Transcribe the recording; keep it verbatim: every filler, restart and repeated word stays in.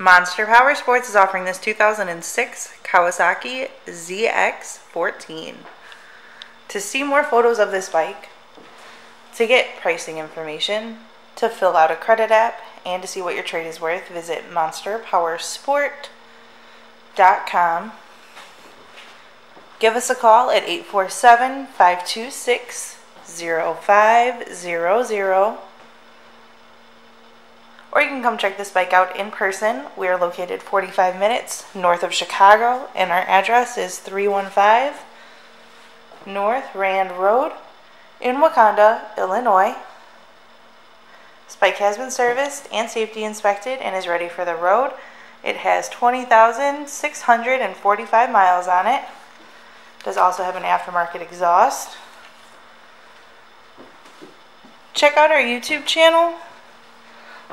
Monster Powersports is offering this two thousand six Kawasaki Z X fourteen. To see more photos of this bike, to get pricing information, to fill out a credit app, and to see what your trade is worth, visit Monster Powersport dot com. Give us a call at eight four seven, five two six, zero five zero zero. Or you can come check this bike out in person. We are located forty-five minutes north of Chicago, and our address is three one five North Rand Road in Wauconda, Illinois. This bike has been serviced and safety inspected and is ready for the road. It has twenty thousand six hundred forty-five miles on it. It does also have an aftermarket exhaust. Check out our YouTube channel.